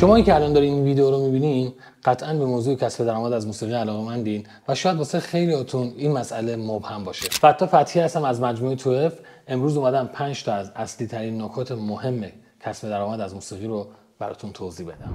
شما که الان دارین این ویدیو رو میبینین قطعاً به موضوع کسب درآمد از موسیقی علاقه‌مندین و شاید واسه خیلیاتون این مسئله مبهم باشه. فتاح فتحی هستم از مجموعه توف. امروز اومدم 5 تا از اصلی ترین نکات مهم کسب درآمد از موسیقی رو براتون توضیح بدم.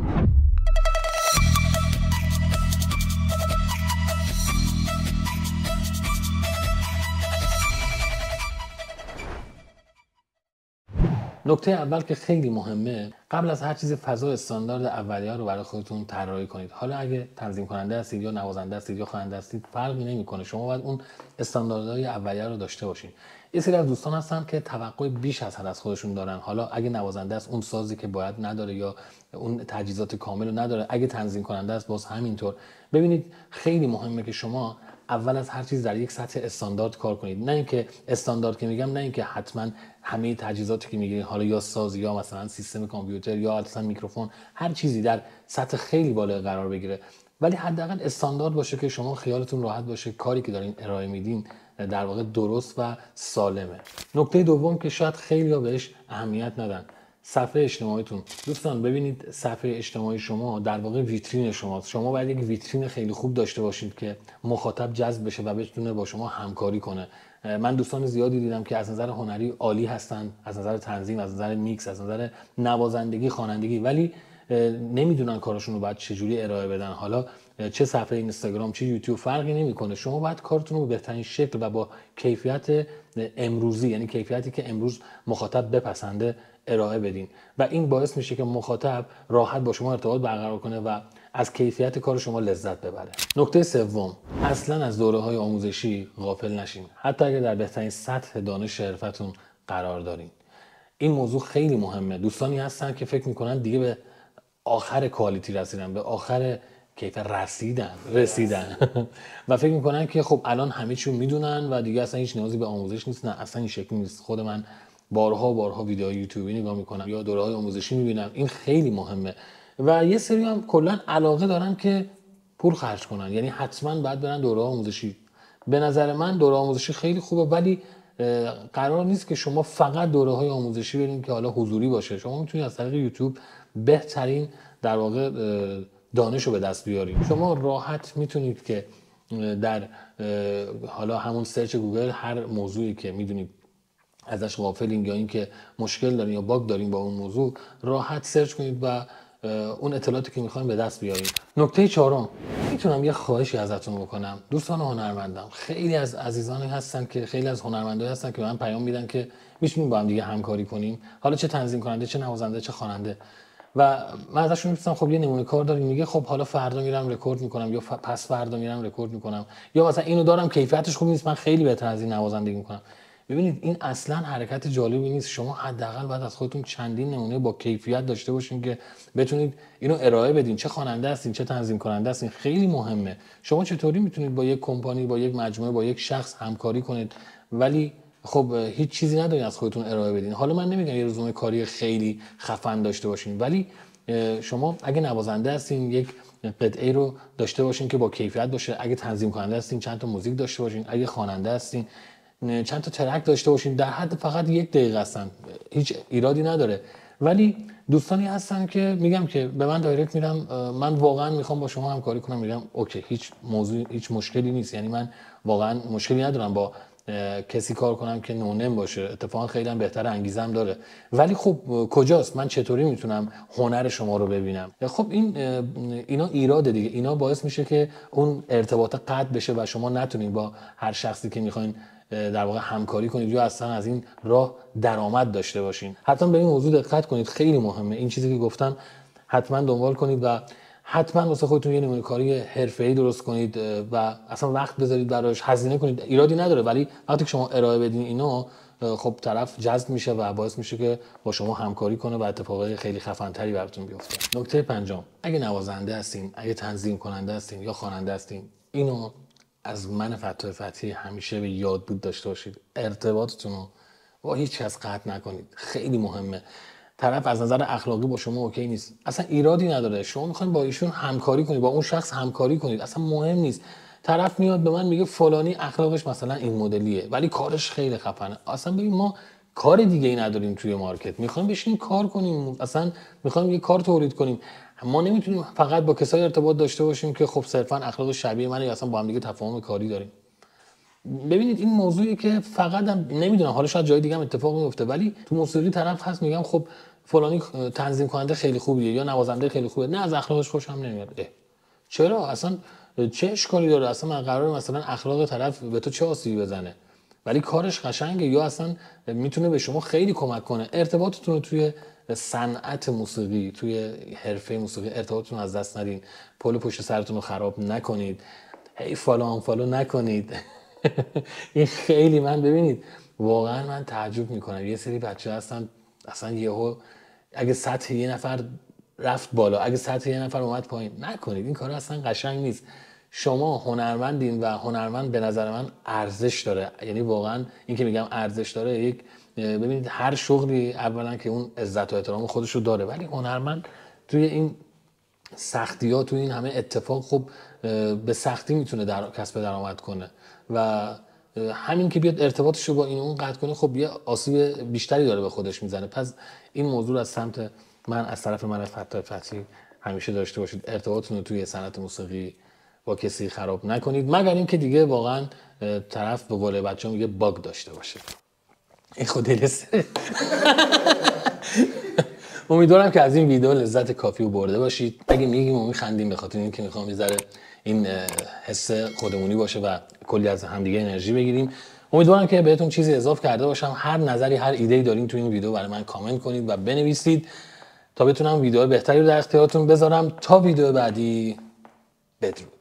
نکته اول که خیلی مهمه، قبل از هر چیز فضا استاندارد اولیه رو برای خودتون طراحی کنید. حالا اگه تنظیم کننده هستید یا نوازنده هستید یا خواننده هستید فرقی نمیکنه، شما باید اون استانداردهای اولیه رو داشته باشین. یه سری از دوستان هستن که توقع بیش از حد از خودشون دارن. حالا اگه نوازنده است اون سازی که باید نداره یا اون تجهیزات کامل رو نداره، اگه تنظیم کننده است باز همینطور. ببینید خیلی مهمه که شما اول از هر چیز در یک سطح استاندارد کار کنید. نه اینکه استاندارد که میگم، نه اینکه حتما همه تجهیزاتی که میگیرید، حالا یا ساز یا مثلا سیستم کامپیوتر یا اصلا میکروفون، هر چیزی در سطح خیلی بالا قرار بگیره، ولی حداقل استاندارد باشه که شما خیالتون راحت باشه کاری که دارین ارائه میدین در واقع درست و سالمه. نکته دوم که شاید خیلی‌ها بهش اهمیت ندن، صفحه اجتماعیتون. دوستان ببینید صفحه اجتماعی شما در واقع ویترین شماست. شما باید یک ویترین خیلی خوب داشته باشید که مخاطب جذب بشه و بتونه با شما همکاری کنه. من دوستان زیادی دیدم که از نظر هنری عالی هستن، از نظر تنظیم، از نظر میکس، از نظر نوازندگی، خوانندگی، ولی نمیدونن کارشون رو باید چجوری ارائه بدن. حالا چه صفحه اینستاگرام چه یوتیوب فرقی نمیکنه، شما باید کارتون رو به بهترین شکل و با کیفیت امروزی، یعنی کیفیتی که امروز مخاطب بپسنده، ارائه بدین و این باعث میشه که مخاطب راحت با شما ارتباط برقرار کنه و از کیفیت کار شما لذت ببره. نکته سوم، اصلا از دوره‌های آموزشی غافل نشین، حتی اگر در بهترین سطح دانش حرفتون قرار دارین. این موضوع خیلی مهمه. دوستانی هستن که فکر میکنن دیگه به آخر کوالیتی رسیدن، به آخر کیف رسیدن و فکر میکنن که خب الان همه چی رو میدونن و دیگه اصلا هیچ نیازی به آموزش نیست. نه، اصلا این شکلی نیست. خود من بارها ویدیوهای یوتیوبی نگاه میکنم یا دوره‌های آموزشی میبینم. این خیلی مهمه و یه سری هم کلا علاقه دارن که پول خرج کنن، یعنی حتما باید برن دوره آموزشی. به نظر من دوره آموزشی خیلی خوبه، ولی قرار نیست که شما فقط دوره‌های آموزشی برین که حالا حضوری باشه. شما میتونید از طریق یوتیوب بهترین در واقع دانش رو به دست بیارید. شما راحت میتونید که در حالا همون سرچ گوگل هر موضوعی که میدونید ازش غافلین یا اینکه مشکل دارین یا باگ دارین با اون موضوع، راحت سرچ کنید و اون اطلاعاتی که میخواین به دست بیارید. نکته چهارم، میتونم یه خواهشی ازتون بکنم؟ دوستان هنرمندم، خیلی از عزیزانی هستن که خیلی از هنرمندایی هستن که به من پیام میدن که میتونیم با هم دیگه همکاری کنیم، حالا چه تنظیم کننده، چه نوازنده، چه خواننده. و من ازشون میپرسم خب یه نمونه کار داریم، میگه خب حالا فردا میرم رکورد میکنم یا پس فردا میرم رکورد میکنم یا مثلا اینو دارم کیفیتش خوب نیست، من خیلی بهتر از این نوازندگی میکنم. ببینید این اصلا حرکت جالبی نیست. شما حداقل باید از خودتون چندین نمونه با کیفیت داشته باشین که بتونید اینو ارائه بدین. چه خواننده هستین، چه تنظیم کننده هستین، خیلی مهمه. شما چطوری میتونید با یک کمپانی، با یک مجموعه، با یک شخص همکاری کنید ولی خب هیچ چیزی ندارین از خودتون ارائه بدین؟ حالا من نمیگم یه رزومه کاری خیلی خفن داشته باشین، ولی شما اگه نوازنده هستین یک قطعه رو داشته باشین که با کیفیت باشه، اگه تنظیم کننده هستین چند تا موزیک داشته باشین، اگه خواننده هستین چند تا ترک داشته باشین. در حد فقط 1 دقیقه هستن، هیچ ایرادی نداره. ولی دوستانی هستن که میگم که به من دایرکت میرم، من واقعا میخوام با شما همکاری کنم. میگم اوکی، هیچ مشکلی نیست، یعنی من واقعا مشکلی ندارم با کسی کار کنم که نونم باشه، اتفاقا خیلی هم بهتر، انگیزم داره. ولی خب کجاست من چطوری میتونم هنر شما رو ببینم؟ خب اینا ایراده دیگه. اینا باعث میشه که اون ارتباط قطع بشه و شما نتونید با هر شخصی که میخواین در واقع همکاری کنید یا اصلا از این راه درآمد داشته باشین. حتما به این موضوع دقت کنید، خیلی مهمه. این چیزی که گفتم حتما دنبال کنید و حتما واسه خودتون یه نمونه کاری حرفه‌ای درست کنید و اصلا وقت بذارید براش، هزینه کنید، ایرادی نداره. ولی وقتی شما ارائه بدین اینا، خب طرف جذب میشه و باعث میشه که با شما همکاری کنه و اتفاقای خیلی خفن‌تری براتون بیفته. نکته پنجم، اگه نوازنده هستین، اگه تنظیم کننده هستین یا خواننده هستین، اینو از من فتاح فتی همیشه به یاد بود داشته باشید، ارتباطتون رو با هیچ کس قطع نکنید. خیلی مهمه. طرف از نظر اخلاقی با شما اوکی نیست، اصلا ایرادی نداره. شما میخواین با ایشون همکاری کنید، با اون شخص همکاری کنید، اصلا مهم نیست. طرف میاد به من میگه فلانی اخلاقش مثلا این مدلیه ولی کارش خیلی خفنه. اصلا ببین، ما کار دیگه ای نداریم توی مارکت، میخوایم بشینیم کار کنیم، اصلا میخوایم یه کار تولید کنیم. ما نمیتونیم فقط با کسایی ارتباط داشته باشیم که خب صرفا اخلاق شبیه من یا اصلا با هم دیگه تفاهم کاری داریم. ببینید این موضوعی که فقط هم نمیدونم، حالا شاید جای دیگه هم اتفاق میفته، ولی تو موسیقی طرف هست میگم خب فلانی تنظیم کننده خیلی خوبیه یا نوازنده خیلی خوبه، نه از اخلاقش خوشم نمیاد. چرا؟ اصلا چه اشکالی داره؟ اصلا من قراره مثلا اخلاق طرف به تو چه آسیبی بزنه، ولی کارش قشنگه یا اصلا میتونه به شما خیلی کمک کنه. ارتباطتون رو توی صنعت موسیقی، توی حرفه موسیقی ارتباطتون از دست ندین، پل پشت سرتون رو خراب نکنید، هی فالو نکنید. این خیلی من ببینید واقعا من تعجب میکنم یه سری بچه هستن اصلا یهو اگه سطح یه نفر رفت بالا، اگه سطح یه نفر اومد پایین، نکنید. این کار اصلا قشنگ نیست. شما هنرمندین و هنرمند به نظر من ارزش داره، یعنی واقعا این که میگم ارزش داره، یک ببینید هر شغلی اولا که اون عزت و احترام خودش رو داره، ولی هنرمند توی این سختی ها، توی این همه اتفاق خب به سختی میتونه کسب درآمد کنه و همین که بیاد ارتباطش رو با این اون قطع کنه خب یه آسیب بیشتری داره به خودش میزنه. پس این موضوع از سمت من، از طرف من فتاح فتی، همیشه داشته باشید ارتباطتون رو توی صنعت موسیقی با کسی خراب نکنید، مگر اینکه دیگه واقعا طرف به قول بچه‌ها میگه باگ داشته باشه. این خود دلسته. امیدوارم که از این ویدیو لذت کافی رو برده باشید. اگه میگیم و میخندیم به خاطر اینکه میخوام یه ذره این حس خودمونی باشه و کلی از همدیگه انرژی بگیریم. امیدوارم که بهتون چیزی اضافه کرده باشم. هر نظری، هر ایده‌ای دارین تو این ویدیو برای من کامنت کنید و بنویسید تا بتونم ویدیوهای بهتری رو در اختیارتون بذارم. تا ویدیو بعدی، بدرود.